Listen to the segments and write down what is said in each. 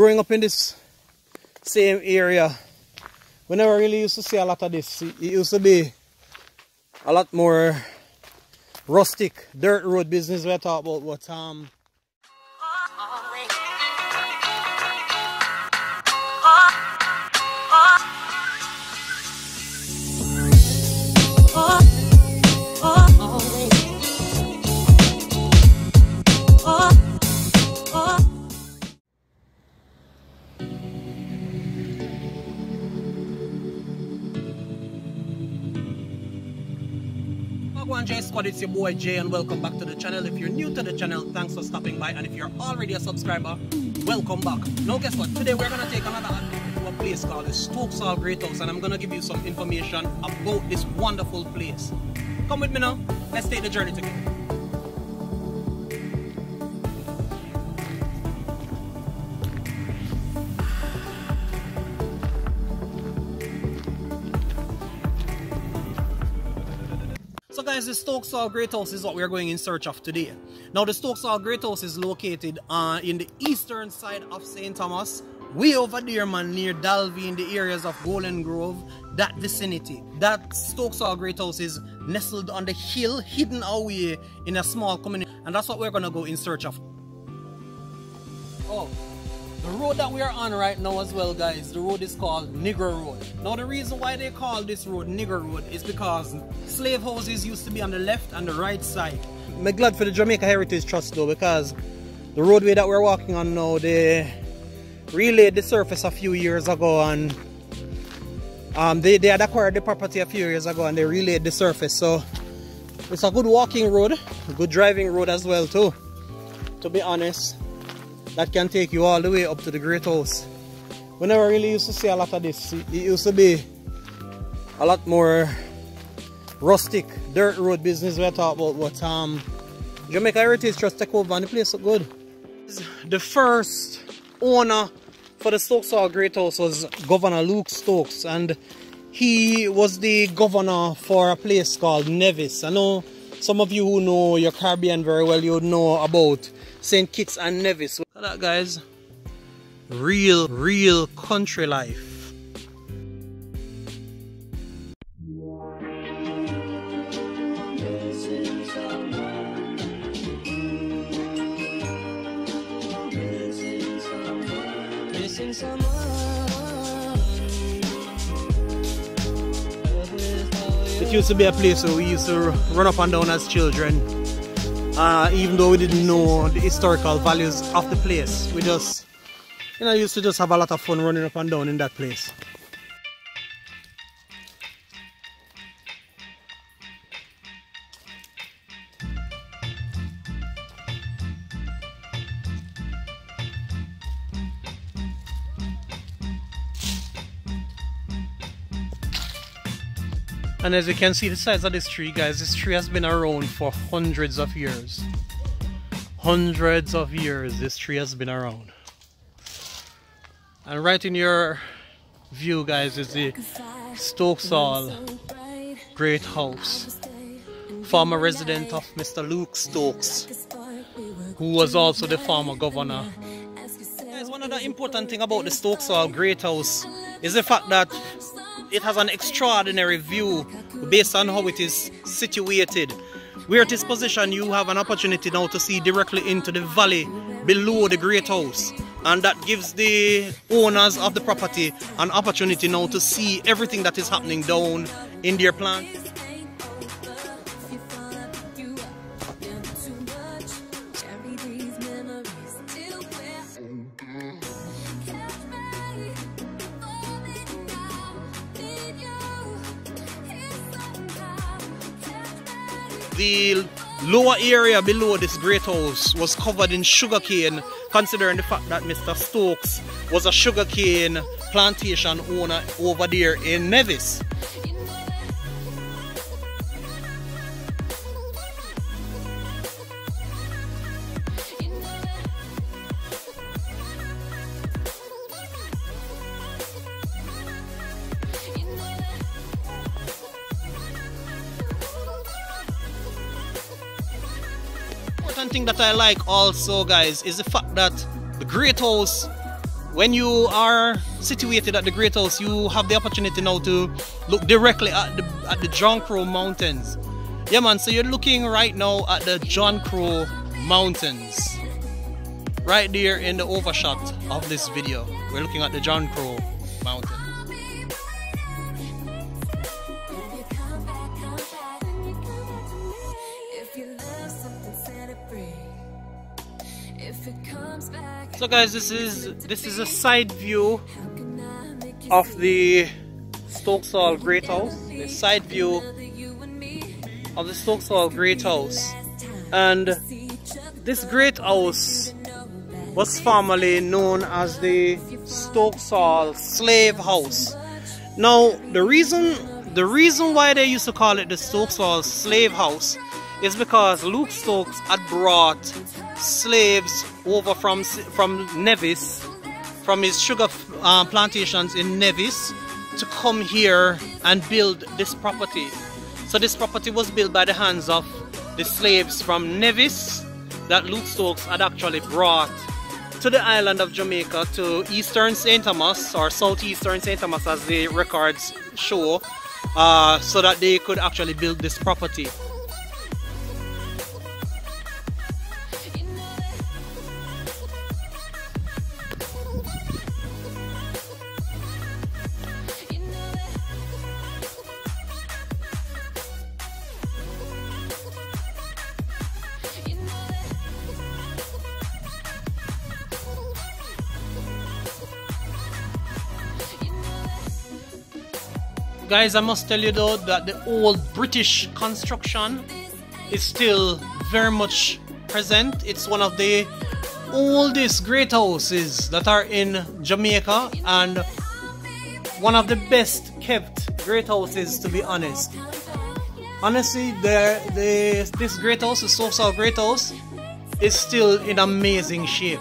Growing up in this same area, we never really used to see a lot of this. It used to be a lot more rustic, dirt road business we talk about, but it's your boy Jay and welcome back to the channel. If you're new to the channel, thanks for stopping by, and if you're already a subscriber, welcome back. Now guess what, today we're gonna take another to a place called the Stokes Hall Great House, and I'm gonna give you some information about this wonderful place. Come with me now, let's take the journey together. So guys, the Stokes Hall Great House is what we are going in search of today. Now the Stokes Hall Great House is located in the eastern side of St. Thomas, way over there man, near Dalvey, in the areas of Golden Grove, that vicinity. That Stokes Hall Great House is nestled on the hill, hidden away in a small community, and that's what we're going to go in search of. Oh, the road that we are on right now as well guys, the road is called Negro Road. Now the reason why they call this road Negro Road is because slave houses used to be on the left and the right side. I'm glad for the Jamaica Heritage Trust though, because the roadway that we're walking on now, they relayed the surface a few years ago, and they had acquired the property a few years ago and they relayed the surface. So it's a good walking road, a good driving road as well too, to be honest. That can take you all the way up to the Great House. We never really used to see a lot of this. It used to be a lot more rustic, dirt road business we talk about, but Jamaica Heritage Trust took over and the place looked good. The first owner for the Stokes Hall Great House was Governor Luke Stokes, and he was the governor for a place called Nevis. I know some of you who know your Caribbean very well, you would know about St. Kitts and Nevis. Look at that guys, real country life. It used to be a place where we used to run up and down as children. Even though we didn't know the historical values of the place, we just, you know, used to just have a lot of fun running up and down in that place. And as you can see the size of this tree guys, this tree has been around for hundreds of years. Hundreds of years this tree has been around. And right in your view guys is the Stokes Hall Great House. Former resident of Mr. Luke Stokes, who was also the former governor. Guys, one other important thing about the Stokes Hall Great House is the fact that it has an extraordinary view based on how it is situated. Where it is positioned, you have an opportunity now to see directly into the valley below the Great House, and that gives the owners of the property an opportunity now to see everything that is happening down in their plant. The lower area below this Great House was covered in sugarcane, considering the fact that Mr. Stokes was a sugarcane plantation owner over there in Nevis. One thing that I like also guys is the fact that the Great House when you are situated at the Great House, you have the opportunity now to look directly at the John Crow Mountains. Yeah man, so you're looking right now at the John Crow Mountains. Right there in the overshot of this video, we're looking at the John Crow Mountains. So guys, this is a side view of the Stokes Hall Great House. The side view of the Stokes Hall Great House. And this Great House was formerly known as the Stokes Hall Slave House. Now the reason why they used to call it the Stokes Hall Slave House is because Luke Stokes had brought slaves over from Nevis, from his sugar plantations in Nevis, to come here and build this property. So this property was built by the hands of the slaves from Nevis that Luke Stokes had actually brought to the island of Jamaica, to eastern St. Thomas, or southeastern St. Thomas as the records show, so that they could actually build this property. Guys, I must tell you though that the old British construction is still very much present. It's one of the oldest great houses that are in Jamaica, and one of the best kept great houses, to be honest. Honestly, this great house, the Stokes Hall Great House, is still in amazing shape.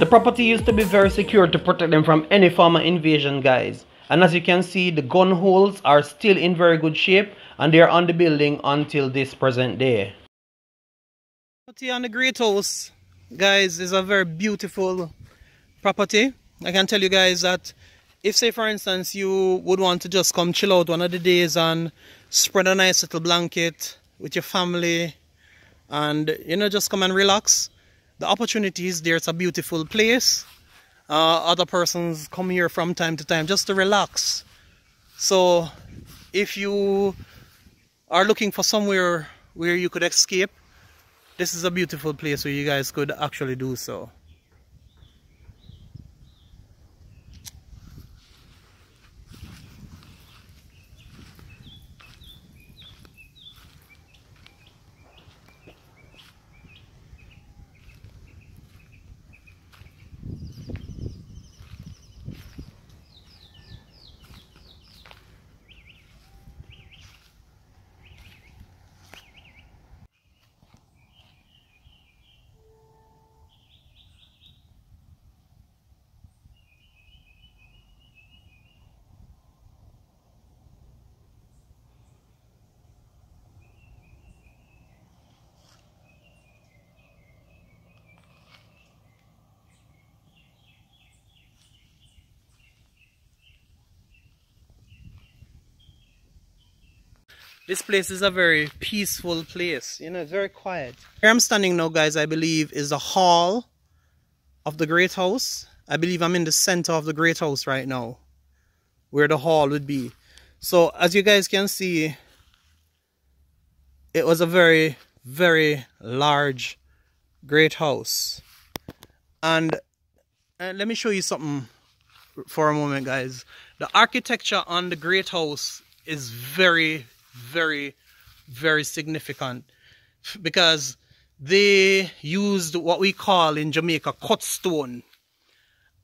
The property used to be very secure to protect them from any form of invasion, guys. And as you can see, the gun holes are still in very good shape, and they are on the building until this present day. Property on the Great House, guys, is a very beautiful property. I can tell you guys that if, say for instance, you would want to just come chill out one of the days and spread a nice little blanket with your family and, you know, just come and relax, the opportunity is there. It's a beautiful place. Other persons come here from time to time just to relax. So if you are looking for somewhere where you could escape, this is a beautiful place where you guys could actually do so. This place is a very peaceful place, you know, it's very quiet. Where I'm standing now, guys, I believe is the hall of the Great House. I believe I'm in the center of the Great House right now, where the hall would be. So as you guys can see, it was a very, very large Great House. And let me show you something for a moment, guys. The architecture on the Great House is very, very significant, because they used what we call in Jamaica cut stone,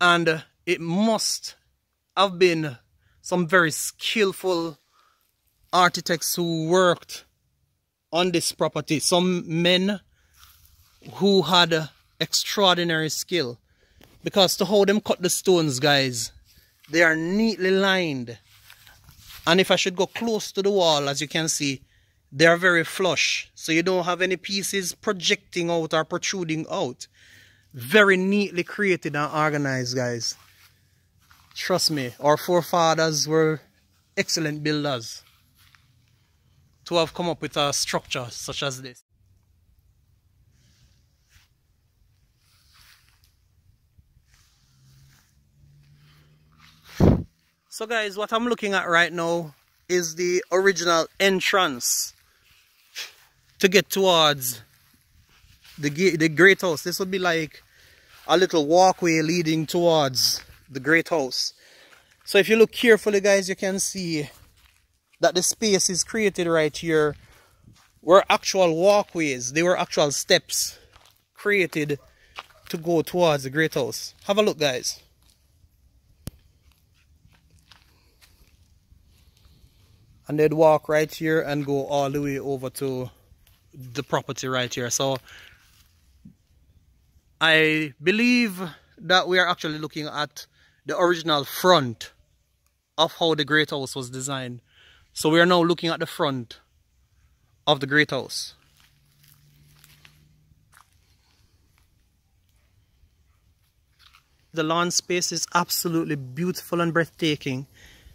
and it must have been some very skillful architects who worked on this property, some men who had extraordinary skill, because to how them cut the stones, guys, they are neatly lined. And if I should go close to the wall, as you can see, they are very flush. So you don't have any pieces projecting out or protruding out. Very neatly created and organized, guys. Trust me, our forefathers were excellent builders to have come up with a structure such as this. So guys, what I'm looking at right now is the original entrance to get towards the Great House. This would be like a little walkway leading towards the Great House. So if you look carefully, guys, you can see that the space is created right here were actual walkways. They were actual steps created to go towards the Great House. Have a look, guys. And they'd walk right here and go all the way over to the property right here. So I believe that we are actually looking at the original front of how the Great House was designed. So we are now looking at the front of the Great House. The lawn space is absolutely beautiful and breathtaking.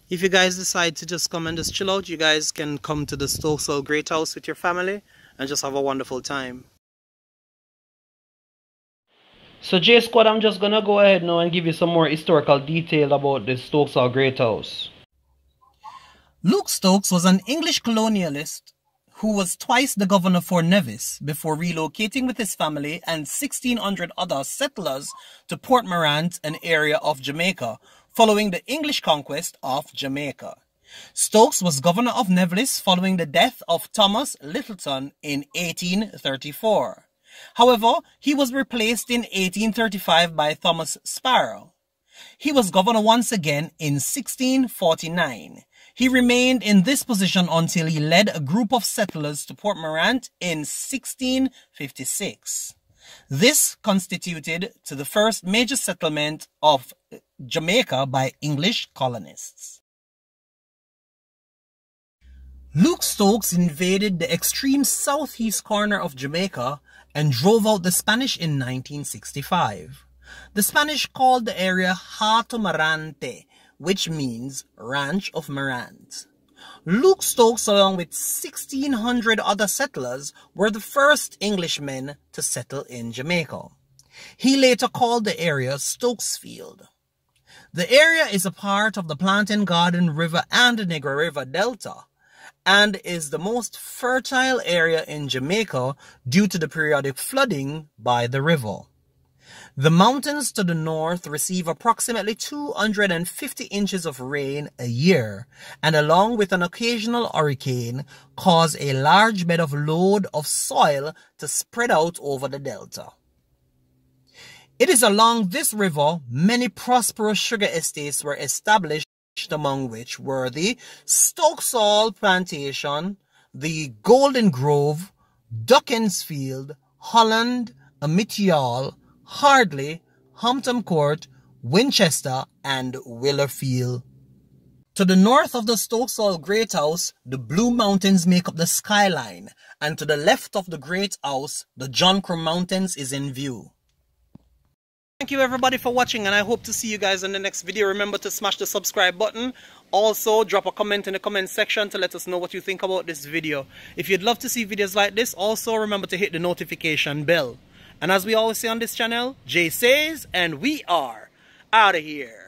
If you guys decide to just come and just chill out, you guys can come to the Stokes Hall Great House with your family and just have a wonderful time. So J Squad, I'm just gonna go ahead now and give you some more historical detail about the Stokes Hall Great House. Luke Stokes was an English colonialist who was twice the governor for Nevis before relocating with his family and 1,600 other settlers to Port Morant, an area of Jamaica, following the English conquest of Jamaica. Stokes was governor of Nevis following the death of Thomas Littleton in 1834. However, he was replaced in 1835 by Thomas Sparrow. He was governor once again in 1649. He remained in this position until he led a group of settlers to Port Morant in 1656. This constituted to the first major settlement of Jamaica by English colonists. Luke Stokes invaded the extreme southeast corner of Jamaica and drove out the Spanish in 1965. The Spanish called the area Hato Marante, which means Ranch of Marant. Luke Stokes, along with 1,600 other settlers, were the first Englishmen to settle in Jamaica. He later called the area Stokesfield. The area is a part of the Plantain Garden River and the Negro River Delta, and is the most fertile area in Jamaica due to the periodic flooding by the river. The mountains to the north receive approximately 250 inches of rain a year, and along with an occasional hurricane, cause a large bed of load of soil to spread out over the delta. It is along this river many prosperous sugar estates were established, among which were the Stokes Hall Plantation, the Golden Grove, Duckinsfield, Holland, Amityall, Hardley, Hampton Court, Winchester, and Willerfield. To the north of the Stokes Hall Great House, the Blue Mountains make up the skyline, and to the left of the Great House, the John Crow Mountains is in view. Thank you everybody for watching, and I hope to see you guys in the next video. Remember to smash the subscribe button. Also, drop a comment in the comment section to let us know what you think about this video. If you'd love to see videos like this, also remember to hit the notification bell. And as we always say on this channel, Jay says, and we are out of here.